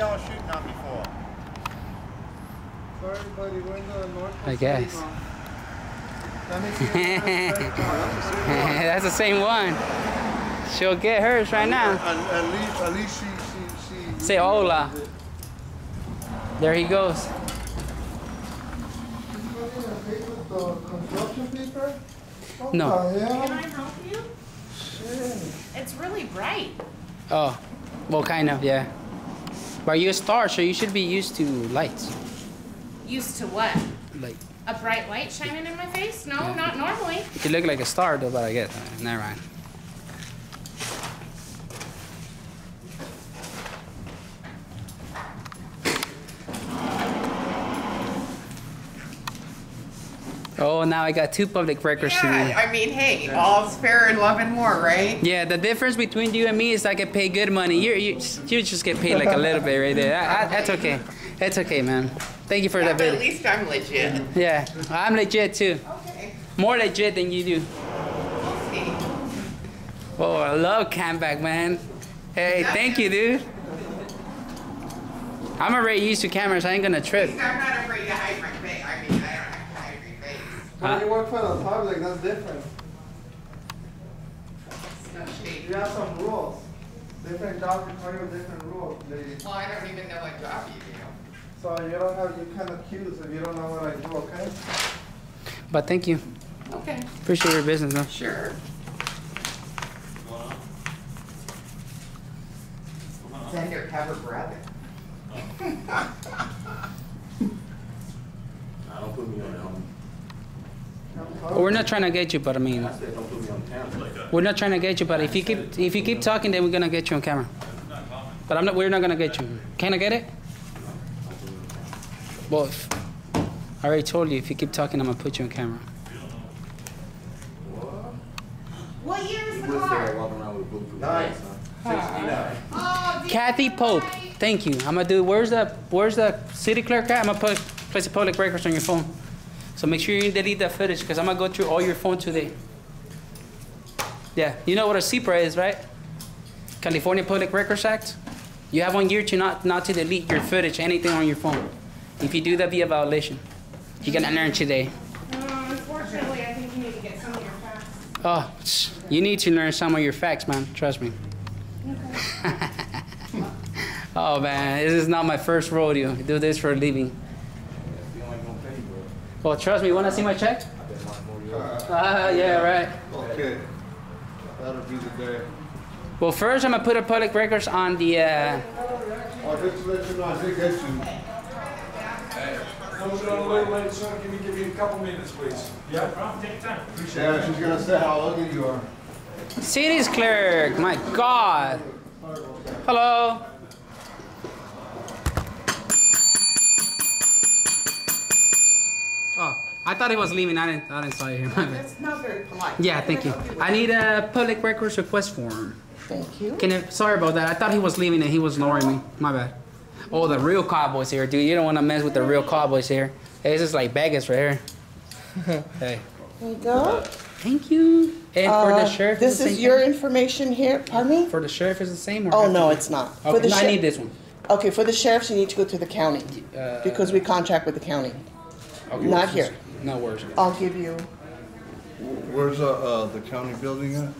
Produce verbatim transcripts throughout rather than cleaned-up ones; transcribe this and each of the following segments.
y'all shooting on before? Sorry, buddy. We're in the North. I guess. That makes that's the same one. She'll get hers right now. At, at least, at least she, she, she. Say hola. There he goes. The construction paper? What no. Can I help you? Shit. It's really bright. Oh, well, kind of, yeah. But you're a star, so you should be used to lights. Used to what? Like a bright light shining in my face? No, yeah. Not normally. You look like a star, though, but I guess uh, never mind. Oh, now I got two public records to do. Yeah, I mean, hey, all's fair in love and war, right? Yeah, the difference between you and me is I get paid good money. You you you just get paid like a little bit right there. I, I, that's okay. That's okay, man. Thank you for yeah, that video. At least I'm legit. Yeah, I'm legit too. Okay. More legit than you do. We'll see. Oh, I love Camback, man. Hey, thank you, dude. I'm already used to cameras. I ain't gonna trip. I'm not afraid to hide my face. I mean, I don't have to hide my face. When huh? you work for the public, that's different. You have some rules. Different job require different rules. Ladies. Well, I don't even know what job you do. So you don't have, you can't accuse if you don't know what I do, okay? But thank you. Okay. Appreciate your business, though. Sure. It's undercover brother. Don't put me on home. We're not trying to get you, but I mean, we're not trying to get you, but if you keep if you keep talking, then we're gonna get you on camera. But I'm not. We're not gonna get you. Can I get it? Well, if, I already told you. If you keep talking, I'm gonna put you on camera. What year is the car? Nice. Oh, Kathy Pope. Thank you. I'm gonna do. Where's the Where's the city clerk at? I'm gonna put place the public records on your phone. So make sure you delete that footage, because I'm going to go through all your phone today. Yeah, you know what a C P R A is, right? California Public Records Act. You have one year to not, not to delete your footage, anything on your phone. If you do that via violation, you're going to learn today. Um, unfortunately, I think you need to get some of your facts. Oh, okay. You need to learn some of your facts, man. Trust me. Okay. Oh, man, this is not my first rodeo. I do this for a living. Well, trust me, you want to see my check? Ah, uh, yeah, right. Okay. That'll be the day. Well, first, I'm going to put the public records on the... Uh... Oh, just let you know, I did get you. Hey. Wait, wait, son. Can you give me a couple minutes, please? Yeah, problem. Take your time. Appreciate yeah, it. She's going to say how ugly you are. City's clerk. My God. Hello. Oh, I thought he was leaving. I didn't. I didn't saw you here. That's not very polite. Yeah, thank you. I need a public records request form. Thank you. Can I, sorry about that. I thought he was leaving and he was ignoring me. My bad. Oh, the real Cowboys here, dude. You don't want to mess with the real Cowboys here. Hey, this is like Vegas right here. Hey. There you go. Thank you. And uh, for the sheriff. This is, is your thing? Information here. Pardon me. For the sheriff is the same. Or oh no, one? It's not. Okay, for the no, I need this one. Okay, for the sheriffs you need to go to the county uh, because we contract with the county. Okay, not here. No worries. I'll give you. Where's uh, uh, the county building at?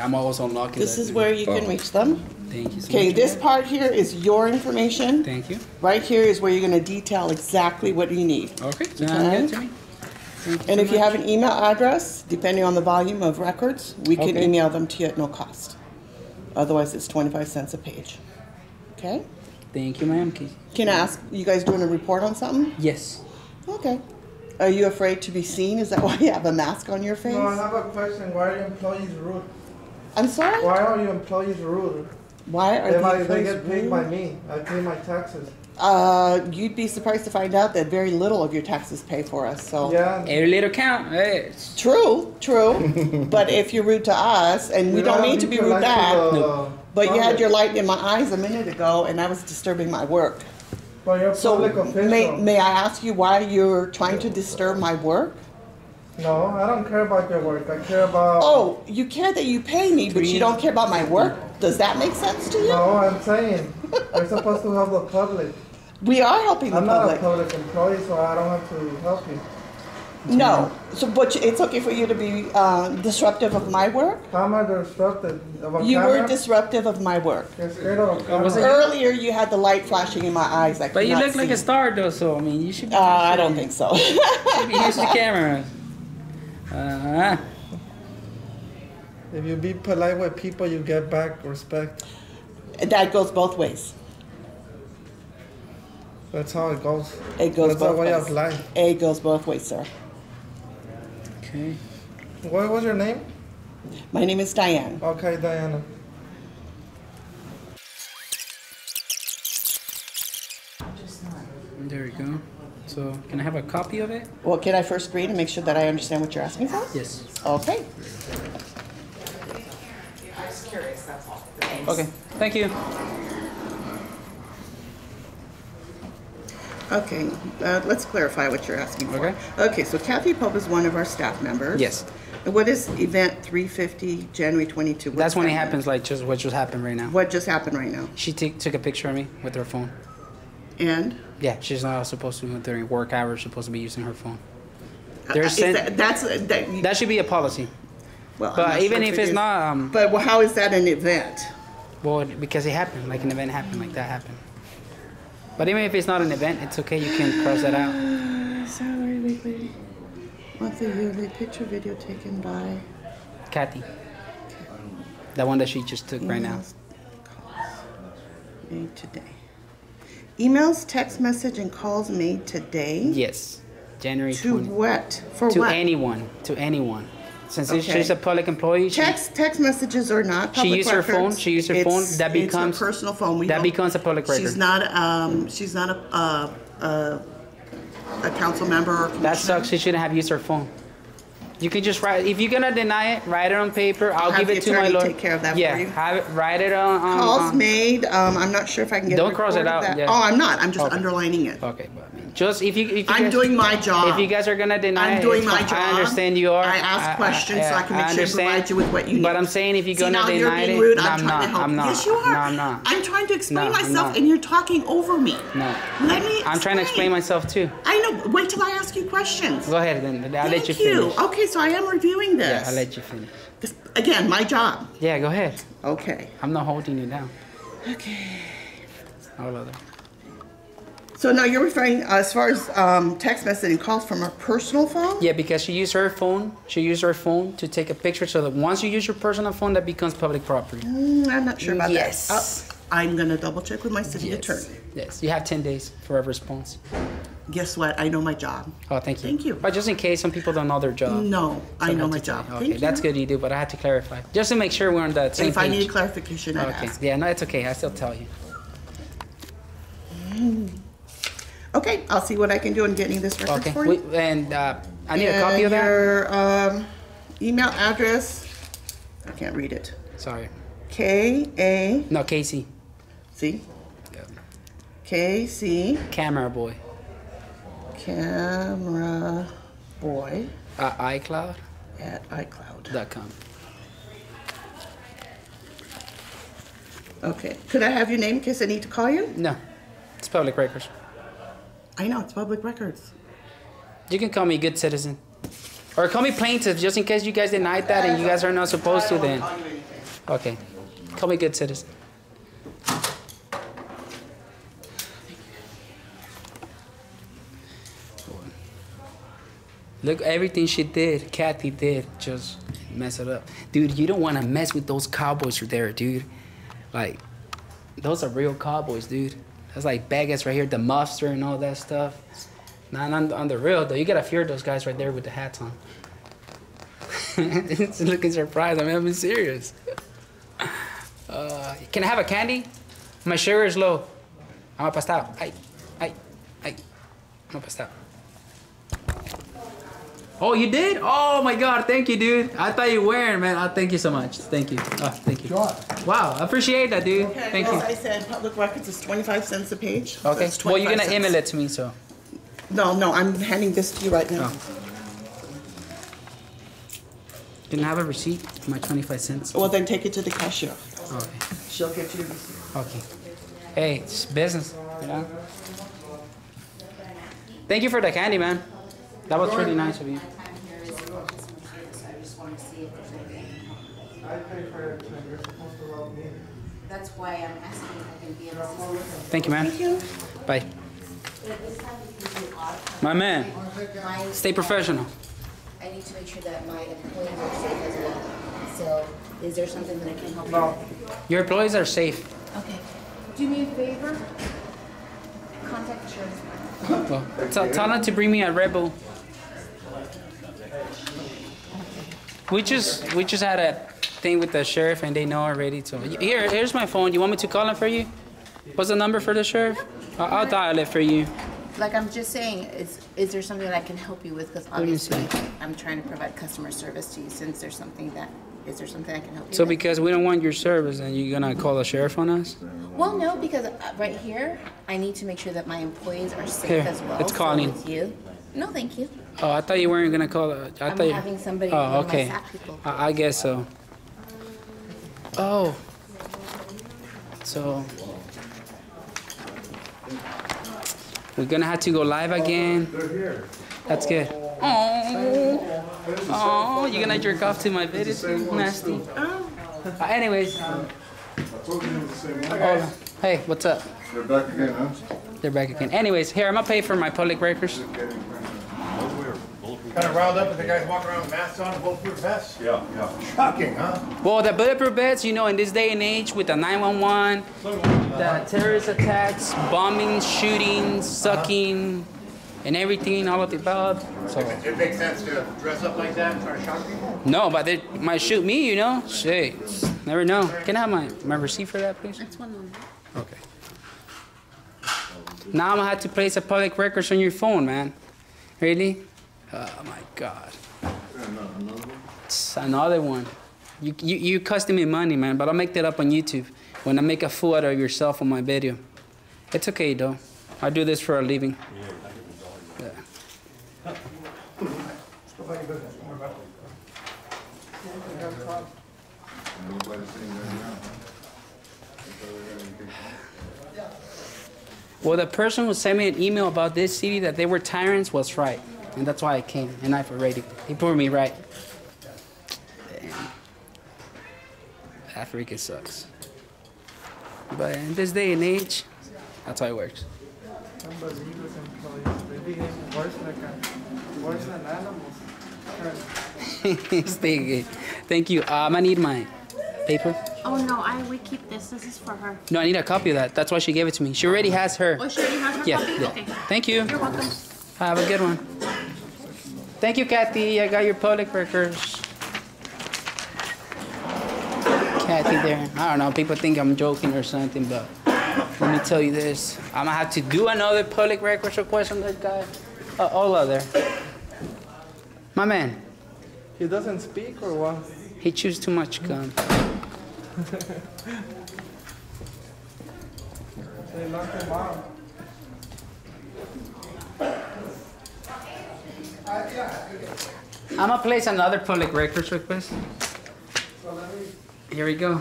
I'm always unlocking. This is where you phone. Can reach them. Thank you so okay, much. Okay, this part here is your information. Thank you. Right here is where you're going to detail exactly what you need. Okay, sounds good to me. Thank you and so if much. You have an email address, depending on the volume of records, we can okay. email them to you at no cost. Otherwise, it's twenty-five cents a page. Okay? Thank you, ma'am. Can I ask, you guys doing a report on something? Yes. Okay. Are you afraid to be seen? Is that why you have a mask on your face? No, I have a question. Why are your employees rude? I'm sorry? Why are your employees rude? Why are they rude? They get paid rude? By me. I pay my taxes. Uh, you'd be surprised to find out that very little of your taxes pay for us. So yeah, every little count. Hey. True, true. But if you're rude to us, and we, we don't, don't need to be rude back. No. But public. You had your light in my eyes a minute ago, and I was disturbing my work. Well, you're so may, may I ask you why you're trying to disturb my work? No, I don't care about your work. I care about... Oh, you care that you pay me, but you don't care about my work? Does that make sense to you? No, I'm saying we're supposed to help the public. We are helping the I'm public. I'm not a public employee, so I don't have to help you. No, so but it's okay for you to be uh, disruptive of my work. How am I disruptive of a You camera? Were disruptive of my work. Yes, earlier, you had the light flashing in my eyes. I but you look see. Like a star, though. So I mean, you should. Be uh, I don't think so. Use the camera. Uh-huh. If you be polite with people, you get back respect. That goes both ways. That's how it goes. It goes That's both ways. That's our way of life. It goes both ways, sir. Okay. What was your name? My name is Diane. Okay, Diana. There we go. So, can I have a copy of it? Well, can I first read and make sure that I understand what you're asking for? Yes. Okay. I was curious, that's all. Thanks. Okay, thank you. Okay, uh, let's clarify what you're asking for. Okay. Okay, so Kathy Pope is one of our staff members. Yes. And what is event three fifty, January twenty-second? That's when it happens, like just what just happened right now. What just happened right now? She took a picture of me with her phone. And? Yeah, she's not supposed to, during work hours, supposed to be using her phone. There's uh, that, that's, uh, that, you, that should be a policy. Well, but even sure if it's not... Um, but how is that an event? Well, because it happened, like an event happened, like that happened. But even if it's not an event, it's okay. You can cross that out. Salary weekly, monthly, yearly, picture, video taken by Kathy. That one that she just took emails, right now. Calls made today. Emails, text message, and calls made today. Yes, January twentieth. To what? For to what? To anyone. To anyone. Since okay. she's a public employee, she, text text messages are not public. She used records. her phone. She used her it's, phone. That becomes her personal phone. We that becomes a public record. She's not. Um, she's not a uh, uh, a council member. Or that sucks. She shouldn't have used her phone. You can just write. If you're gonna deny it, write it on paper. I'll have give it to my lawyer. Take care of that yeah, for you. Have it, write it on. on Calls on. made. Um, I'm not sure if I can get. Don't a cross it out. Yeah. Oh, I'm not. I'm just okay. underlining it. Okay. Just if you, if you I'm guys, doing my job. If you guys are gonna deny, I'm doing it, my job. I understand you are. I ask questions I, I, yeah, so I can make I sure to provide you with what you need. But I'm saying if you're See, gonna now deny you're being it, rude. No, I'm, I'm not. To help. I'm not. Yes, you are. No, I'm not. I'm trying to explain no, myself, and you're talking over me. No. Let me. I'm trying to explain myself too. I know. Wait till I ask you questions. Go ahead, then. I'll let you finish. Thank you. Okay, so I am reviewing this. Yeah, I'll let you finish. This, again, my job. Yeah, go ahead. Okay. I'm not holding you down. Okay. All of that. So now you're referring, uh, as far as um, text message and calls from her personal phone? Yeah, because she used her phone. She used her phone to take a picture so that once you use your personal phone, that becomes public property. Mm, I'm not sure about yes. that. Yes. Oh, I'm going to double check with my city yes. attorney. Yes, you have ten days for a response. Guess what? I know my job. Oh, thank you. Thank you. But just in case, some people don't know their job. No, so I know my job. Okay, thank that's you. good you do, but I had to clarify. Just to make sure we're on that same page. If I need clarification, I okay. ask. Yeah, no, it's okay. I still tell you. Mm. Okay, I'll see what I can do in getting this record okay. for you. We, and uh, I need and a copy of that. Your um, email address. I can't read it. Sorry. K A. No, K C. C. Yeah. K C. Camera boy. Camera boy. Uh, iCloud. At iCloud dot com. Okay. Could I have your name in case I need to call you? No, it's public records. I know, it's public records. You can call me a good citizen. Or call me plaintiff, just in case you guys denied that and you guys are not supposed to then. Okay, call me good citizen. Look, everything she did, Kathy did, just mess it up. Dude, you don't want to mess with those cowboys right there, dude. Like, those are real cowboys, dude. That's like baggots right here, the muffler and all that stuff. Not on, on the real, though. You got to fear those guys right there with the hats on. It's looking surprised. I mean, I'm being serious. Uh, can I have a candy? My sugar is low. I'm a pastel. I, I, I, I'm a pastel. Oh, you did? Oh, my God. Thank you, dude. I thought you were wearing, man. Oh, thank you so much. Thank you. Oh, thank you. Sure. Wow. I appreciate that, dude. Okay, thank well, you. As I said, public records is twenty-five cents a page. Okay. So well, you're going to email it to me, so. No, no. I'm handing this to you right now. Oh. Didn't have a receipt for my twenty-five cents. Well, then take it to the cashier. Okay. She'll get you. Okay. Hey, it's business, you know? Thank you for the candy, man. That was really nice of you. That's why I'm asking if I can be able to. Thank you, man. Thank you. Bye. My man, stay professional. I need to make sure that my employees are safe as well. So, is there something that I can help you with? Your employees are safe. Okay. Do me a favor. Contact insurance. Well, tell them to bring me a Red Bull. We just we just had a thing with the sheriff, and they know already. So here, here's my phone. You want me to call him for you? What's the number for the sheriff? I'll, I'll dial it for you. Like I'm just saying, is is there something that I can help you with? Because obviously, I'm trying to provide customer service to you. Since there's something that is there something I can help you with? So because we don't want your service, and you're gonna call the sheriff on us? Well, no, because right here, I need to make sure that my employees are safe here, as well. It's calling. So you. No, thank you. Oh, I thought you weren't gonna call. Uh, I I'm thought having somebody. Oh, okay. My people. I, I guess so. Oh. So. We're gonna have to go live again. That's good. Oh. Oh, you're gonna jerk off to my video? Nasty. Oh. Uh, anyways. Um, Oh, hey, what's up? They're back again, huh? They're back again. Anyways, here, I'm going to pay for my public records. Kind of riled up with the guys walking around with masks on, bulletproof vests? Yeah, yeah. Shocking, huh? Well, the bulletproof vests, you know, in this day and age with the nine one one, the terrorist attacks, bombings, shootings, sucking, and everything, all of the above. So. It makes sense to dress up like that and try to shock people? No, but they might shoot me, you know? Shit. Never know. Can I have my, my receipt for that, please? That's one moment. Okay. Now I'm going to have to place a public records on your phone, man. Really? Oh, my God. It's another one. You, you, you costing me money, man, but I'll make that up on YouTube when I make a fool out of yourself on my video. It's okay, though. I do this for a living. Yeah. Well, the person who sent me an email about this city that they were tyrants was right, and that's why I came, and I rated. He proved me right. Damn. That freaking sucks. But in this day and age, that's how it works. Thank you. Um, I need my paper. Oh, no, I would keep this. This is for her. No, I need a copy of that. That's why she gave it to me. She already has her. Oh, she already has her yeah, copy? Yeah. Okay. Thank you. You're welcome. Have a good one. Thank you, Kathy. I got your public records. Kathy there. I don't know. People think I'm joking or something, but let me tell you this. I'm going to have to do another public records request on that guy. Uh, Ola there. My man. He doesn't speak or what? He chews too much gum. I'm gonna place another public records request. Here we go.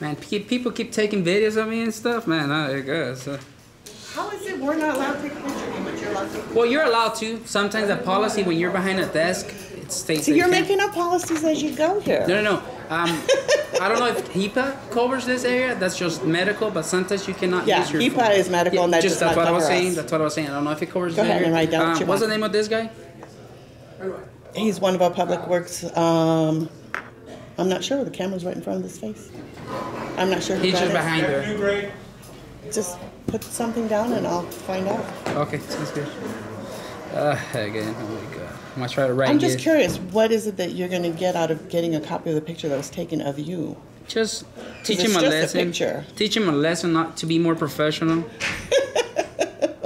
Man, pe people keep taking videos of me and stuff. Man, I guess. Uh, How is it we're not allowed to take pictures, but you're allowed to? Well, you're allowed to. Sometimes the policy when you're behind a desk. States so you're making up policies as you go here. No, no, no. Um, I don't know if HIPAA covers this area. That's just medical, but sometimes you cannot yeah, use your HIPAA phone. Is medical, yeah, and that just does not cover us. That's what I was saying. That's what I was saying. I don't know if it covers this area. Go ahead and write down um, What's the name of this guy? He's one of our public works. Um, I'm not sure. The camera's right in front of his face. I'm not sure. He's just behind her. Just put something down, and I'll find out. Okay, sounds good. Uh, again, oh my God. I'm gonna try to write. I'm just this. curious. What is it that you're gonna get out of getting a copy of the picture that was taken of you? Just teach him a lesson. A teach him a lesson not to be more professional. Don't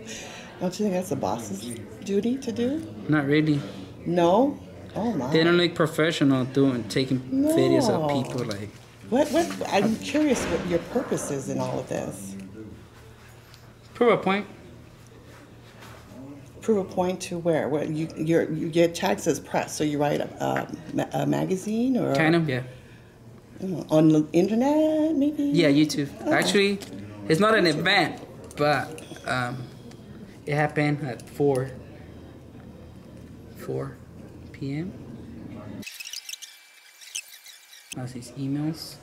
you think that's the boss's duty to do? Not really. No. Oh my. They don't look professional doing taking no. videos of people like. What? What? I'm curious what your purpose is in all of this. Prove a point. Prove a point to where? Where you you're, you get tagged as press, so you write a, a, a magazine or kind of yeah. Mm, on the internet, maybe? Yeah, YouTube. Okay. Actually, it's not an event, but um, it happened at four p m That's his emails.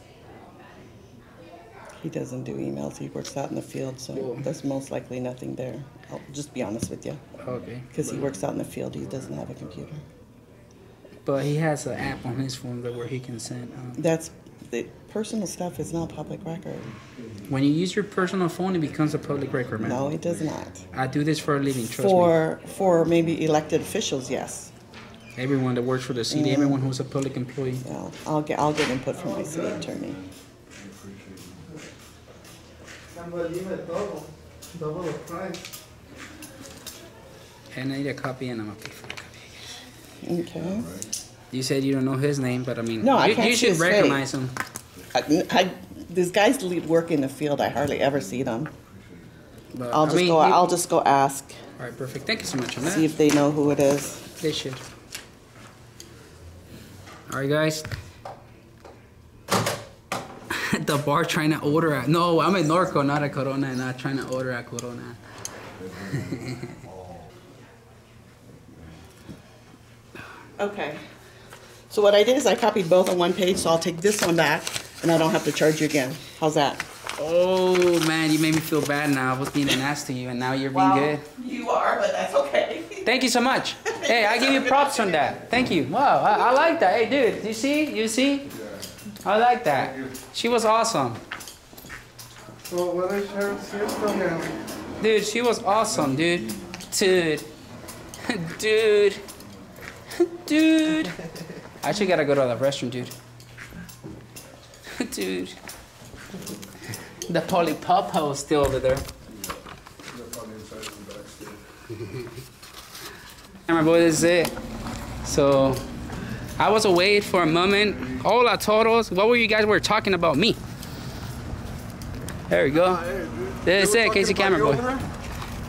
He doesn't do emails. He works out in the field, so cool. There's most likely nothing there. I'll just be honest with you. Okay. Because he works out in the field. He doesn't have a computer. But he has an app on his phone that where he can send. Um, That's the personal stuff is not public record. When you use your personal phone, it becomes a public record, man. No, it does not. I do this for a living. Trust for me. For maybe elected officials, yes. Everyone that works for the city, mm. everyone who's a public employee. Yeah, I'll get I'll get input from my city attorney. And I need a copy, and I'm gonna pay for a copy. Okay. You said you don't know his name, but I mean, no, you, I can't you should recognize face. him. I, I, these guys work in the field. I hardly ever see them. But, I'll just I mean, go. You, I'll just go ask. All right, perfect. Thank you so much. On that. See if they know who it is. They should. All right, guys. The bar trying to order at... No, I'm in Norco, not at Corona, and not trying to order at Corona. Okay. So what I did is I copied both on one page, so I'll take this one back, and I don't have to charge you again. How's that? Oh, man, you made me feel bad now. I was being an ass to you, and now you're being wow, good. You are, but that's okay. Thank you so much. Hey, I give you props on that. Thank you. Wow, I, I like that. Hey, dude, you see? You see? I like that. She was awesome. Dude, she was awesome, dude. Dude. Dude. Dude. I actually gotta go to the restroom, dude. Dude. The Polly Papa was still over there. And my boy, this is it. So, I was away for a moment. Hola, todos. What were you guys were talking about me? There we go. Nah, hey, this is it, Casey Camera Boy.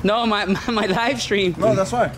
No, my, my my live stream. No, that's why.